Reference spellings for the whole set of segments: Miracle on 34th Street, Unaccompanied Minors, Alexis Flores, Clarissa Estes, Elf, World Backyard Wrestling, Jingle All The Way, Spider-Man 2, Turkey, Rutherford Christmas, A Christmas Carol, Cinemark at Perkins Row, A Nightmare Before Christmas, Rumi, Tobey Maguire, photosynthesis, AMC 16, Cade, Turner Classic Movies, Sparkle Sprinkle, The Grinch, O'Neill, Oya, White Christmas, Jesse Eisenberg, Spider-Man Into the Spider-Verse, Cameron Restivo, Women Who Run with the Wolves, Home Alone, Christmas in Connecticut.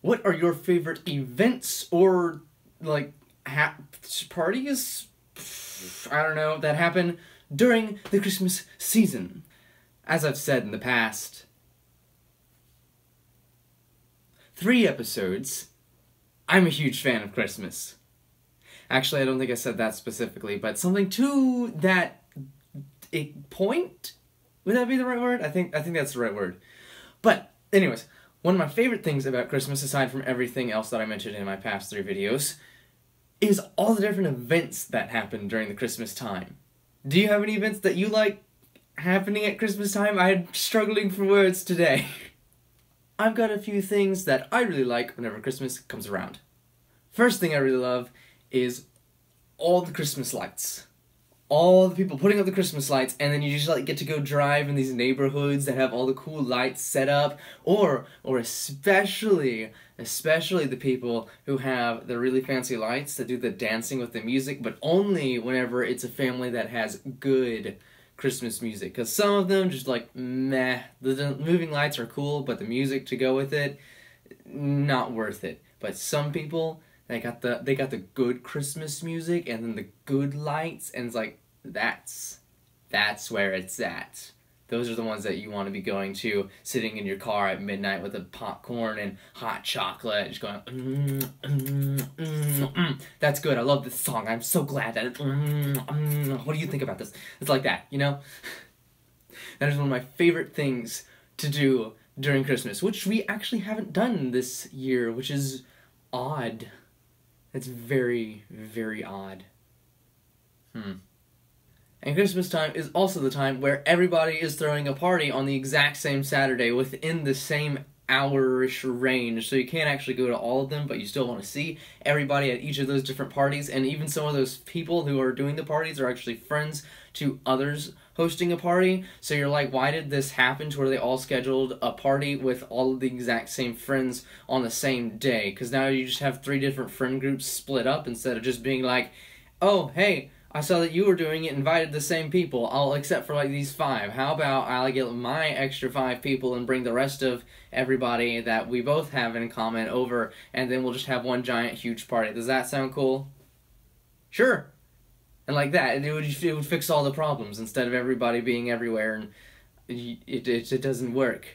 What are your favorite events or, like, parties? I don't know, that happen during the Christmas season? As I've said in the past 3 episodes, I'm a huge fan of Christmas. Actually, I don't think I said that specifically, but something to that point? Would that be the right word? I think that's the right word. But, anyways, one of my favorite things about Christmas, aside from everything else that I mentioned in my past 3 videos, is all the different events that happen during the Christmas time. Do you have any events that you like happening at Christmas time? I'm struggling for words today. I've got a few things that I really like whenever Christmas comes around. First thing I really love is all the Christmas lights. All the people putting up the Christmas lights, and then you just like get to go drive in these neighborhoods that have all the cool lights set up, or especially the people who have the really fancy lights that do the dancing with the music, but only whenever it's a family that has good Christmas music, because some of them just like, meh. The moving lights are cool, but the music to go with it, not worth it. But some people, They got the good Christmas music and then the good lights, and it's like, that's where it's at. Those are the ones that you want to be going to, sitting in your car at midnight with a popcorn and hot chocolate, just going, that's good, I love this song, I'm so glad that it's, what do you think about this? It's like that, you know? That is one of my favorite things to do during Christmas, which we actually haven't done this year, which is odd. That's very, very odd. And Christmas time is also the time where everybody is throwing a party on the exact same Saturday within the same hour-ish range, so you can't actually go to all of them, but you still want to see everybody at each of those different parties, and even some of those people who are doing the parties are actually friends to others hosting a party, so you're like, why did this happen to where they all scheduled a party with all of the exact same friends on the same day? Because now you just have 3 different friend groups split up instead of just being like, oh, hey, I saw that you were doing it, invited the same people, I'll except for like these 5. How about I'll get my extra 5 people and bring the rest of everybody that we both have in common over, and then we'll just have one giant huge party. Does that sound cool? Sure. And like that, it would fix all the problems instead of everybody being everywhere, and it doesn't work.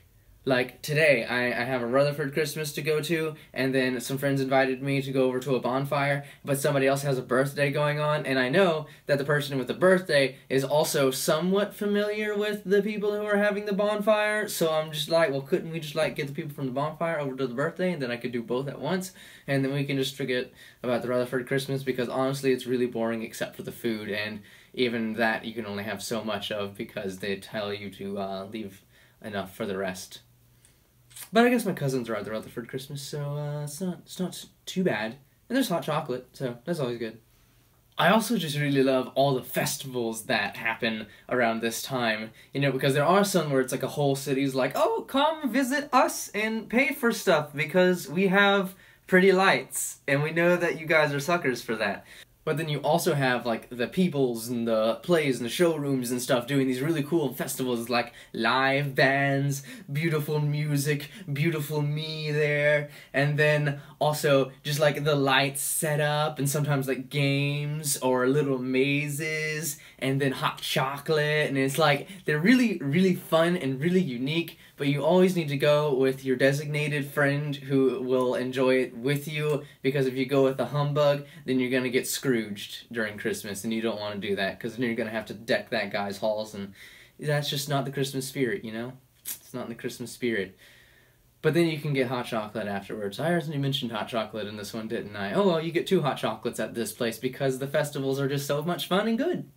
Like, today, I have a Rutherford Christmas to go to, and then some friends invited me to go over to a bonfire, but somebody else has a birthday going on, and I know that the person with the birthday is also somewhat familiar with the people who are having the bonfire, so I'm just like, well, couldn't we just, like, get the people from the bonfire over to the birthday, and then I could do both at once, and then we can just forget about the Rutherford Christmas, because honestly, it's really boring except for the food, and even that you can only have so much of, because they tell you to leave enough for the rest. But I guess my cousins are at the Rutherford Christmas, so it's not too bad. And there's hot chocolate, so that's always good. I also just really love all the festivals that happen around this time, you know, because there are some where it's like a whole city's like, oh, come visit us and pay for stuff because we have pretty lights, and we know that you guys are suckers for that. But then you also have, like, the peoples and the plays and the showrooms and stuff doing these really cool festivals, like live bands, beautiful music, beautiful me there, and then also just, like, the lights set up, and sometimes, like, games or little mazes, and then hot chocolate, and it's, like, they're really, really fun and really unique, but you always need to go with your designated friend who will enjoy it with you, because if you go with the humbug, then you're gonna get Scrooged during Christmas, and you don't want to do that, because then you're gonna have to deck that guy's halls, and that's just not the Christmas spirit, you know? It's not in the Christmas spirit. But then you can get hot chocolate afterwards. I already mentioned hot chocolate in this one, didn't I? Oh, well, you get 2 hot chocolates at this place, because the festivals are just so much fun and good.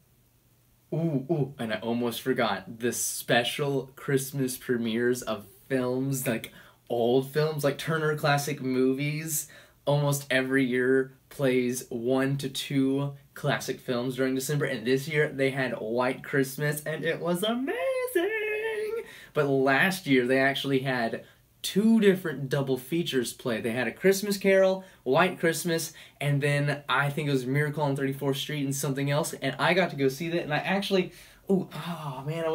Ooh, and I almost forgot the special Christmas premieres of films, like old films, like Turner Classic Movies. Almost every year plays 1 to 2 classic films during December, and this year they had White Christmas, and it was amazing! But last year they actually had 2 different double features play. They had A Christmas Carol, White Christmas, and then I think it was Miracle on 34th Street and something else, and I got to go see that, and I actually, oh man, I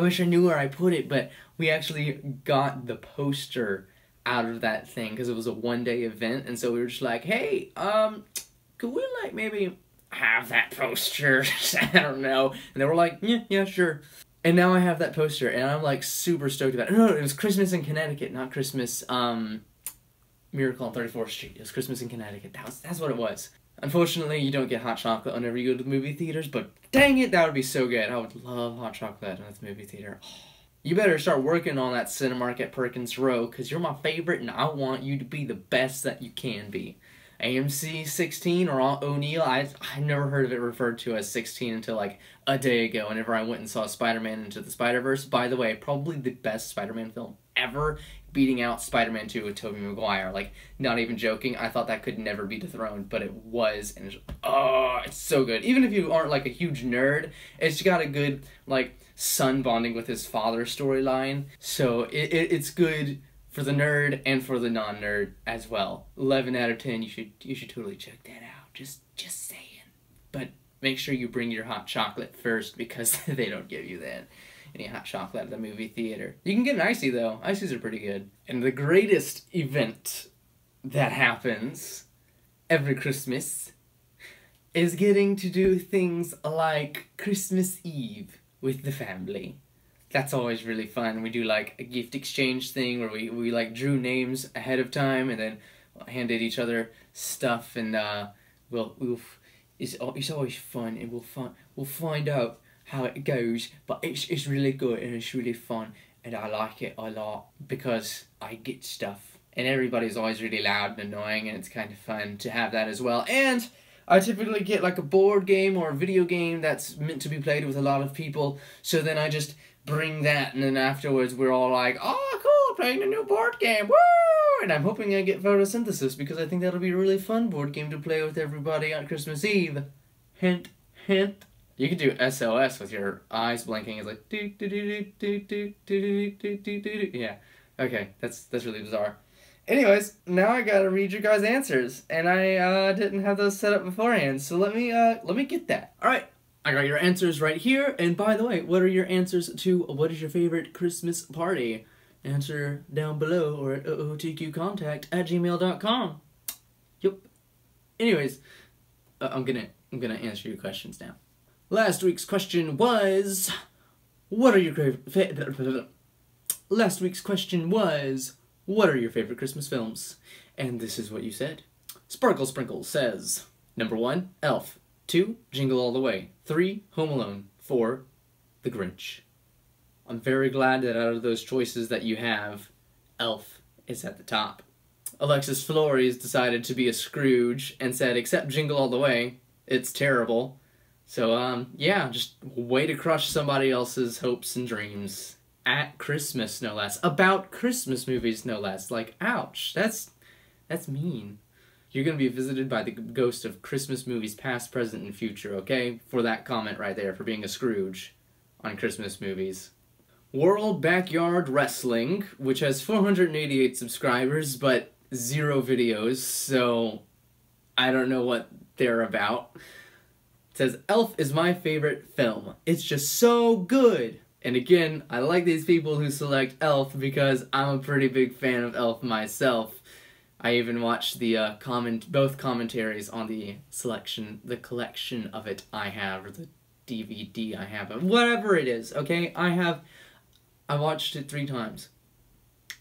wish I knew where I put it, but we actually got the poster out of that thing because it was a one-day event, and so we were just like, hey, could we, like, maybe have that poster? I don't know. And they were like, yeah, sure. And now I have that poster, and I'm, like, super stoked about it. No, it was Christmas in Connecticut, not Christmas, Miracle on 34th Street. It was Christmas in Connecticut. That's what it was. Unfortunately, you don't get hot chocolate whenever you go to the movie theaters, but dang it, that would be so good. I would love hot chocolate at the movie theater. You better start working on that Cinemark at Perkins Row, because you're my favorite, and I want you to be the best that you can be. AMC 16 or O'Neill, I never heard of it referred to as 16 until like a day ago whenever I went and saw Spider-Man Into the Spider-Verse. By the way, probably the best Spider-Man film ever, beating out Spider-Man 2 with Tobey Maguire. Like, not even joking, I thought that could never be dethroned, but it was, and it's, oh, it's so good. Even if you aren't like a huge nerd, it's got a good, like, son bonding with his father storyline, so it's good for the nerd and for the non-nerd as well. 11 out of 10. You should totally check that out. Just saying. But make sure you bring your hot chocolate first, because they don't give you that any hot chocolate at the movie theater. You can get an icy though. Icies are pretty good. And the greatest event that happens every Christmas is getting to do things like Christmas Eve with the family. That's always really fun. We do like a gift exchange thing where we like drew names ahead of time and then handed each other stuff, and it's always fun, and we'll find out how it goes, but it's really good and it's really fun, and I like it a lot because I get stuff, and everybody's always really loud and annoying, and it's kind of fun to have that as well. And I typically get like a board game or a video game that's meant to be played with a lot of people, so then I just bring that, and then afterwards we're all like, oh cool, playing a new board game, woo! And I'm hoping I get Photosynthesis, because I think that'll be a really fun board game to play with everybody on Christmas Eve. Hint, hint. You could do SOS with your eyes blinking, it's like do do do do do do do do do. Yeah. Okay, that's really bizarre. Anyways, now I gotta read your guys' answers, and I didn't have those set up beforehand, so let me get that. Alright, I got your answers right here, and by the way, what are your answers to what is your favorite Christmas party? Answer down below or at ootqcontact@gmail.com. Yep. Anyways, I'm gonna answer your questions now. Last week's question was, what are your favorite Christmas films? And this is what you said. Sparkle Sprinkle says, number 1, Elf. 2, Jingle All The Way. 3, Home Alone. 4, The Grinch. I'm very glad that out of those choices that you have, Elf is at the top. Alexis Flores decided to be a Scrooge and said, except Jingle All The Way, it's terrible. So, yeah, just way to crush somebody else's hopes and dreams. At Christmas, no less. About Christmas movies, no less. Like, ouch. That's mean. You're gonna be visited by the ghost of Christmas movies past, present, and future, okay? For that comment right there, for being a Scrooge on Christmas movies. World Backyard Wrestling, which has 488 subscribers, but 0 videos, so I don't know what they're about. It says, Elf is my favorite film. It's just so good! And again, I like these people who select Elf because I'm a pretty big fan of Elf myself. I even watched the both commentaries on the collection of it I have, or the DVD I have, whatever it is, okay? I watched it 3 times.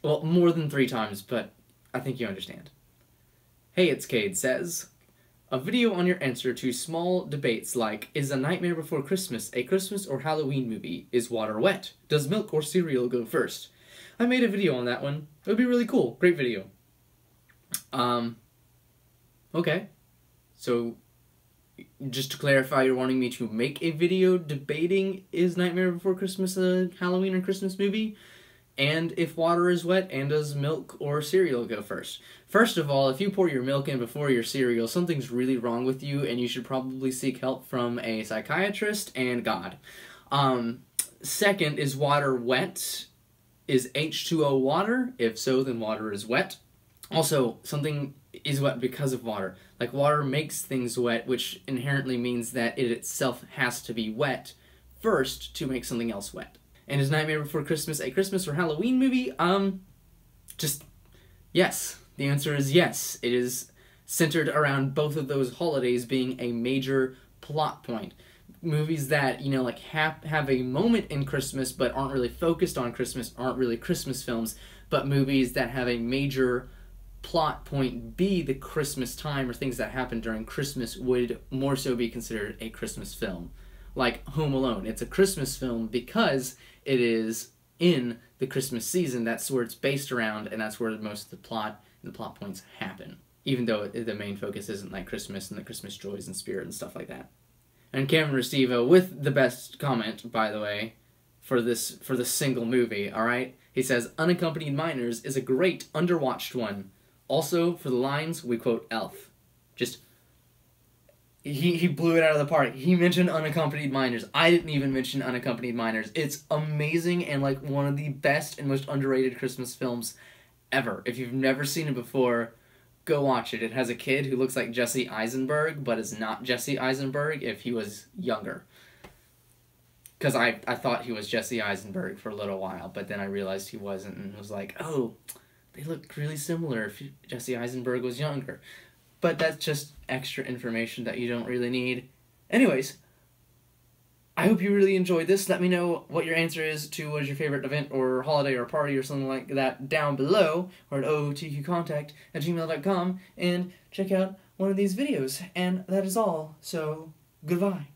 Well, more than 3 times, but I think you understand. Hey, it's Cade says, a video on your answer to small debates like, is A Nightmare Before Christmas a Christmas or Halloween movie? Is water wet? Does milk or cereal go first? I made a video on that one. It would be really cool. Great video. Okay. So, just to clarify, you're wanting me to make a video debating, is Nightmare Before Christmas a Halloween or Christmas movie? And if water is wet, and does milk or cereal go first? First of all, if you pour your milk in before your cereal, something's really wrong with you, and you should probably seek help from a psychiatrist and God. Second, is water wet? Is H2O water? If so, then water is wet. Also, something is wet because of water. Like, water makes things wet, which inherently means that it itself has to be wet first to make something else wet. And is Nightmare Before Christmas a Christmas or Halloween movie? Just Yes, the answer is yes. It is centered around both of those holidays being a major plot point. Movies that, you know, like have a moment in Christmas but aren't really focused on Christmas aren't really Christmas films, but movies that have a major plot point be the Christmas time or things that happen during Christmas would more so be considered a Christmas film. Like Home Alone, it's a Christmas film because it is in the Christmas season. That's where it's based around, and that's where most of the plot and the plot points happen, even though the main focus isn't like Christmas and the Christmas joys and spirit and stuff like that. And Cameron Restivo with the best comment, by the way, for this single movie, alright? He says, Unaccompanied Minors is a great underwatched one. Also, for the lines, we quote Elf. Just, he blew it out of the park. He mentioned Unaccompanied Minors. I didn't even mention Unaccompanied Minors. It's amazing and like one of the best and most underrated Christmas films ever. If you've never seen it before, go watch it. It has a kid who looks like Jesse Eisenberg, but is not Jesse Eisenberg if he was younger. Because I thought he was Jesse Eisenberg for a little while, but then I realized he wasn't and was like, oh, they look really similar if Jesse Eisenberg was younger. But that's just extra information that you don't really need. Anyways, I hope you really enjoyed this. Let me know what your answer is to what is your favorite event or holiday or party or something like that down below, or at ootqcontact@gmail.com, and check out one of these videos. And that is all, so goodbye.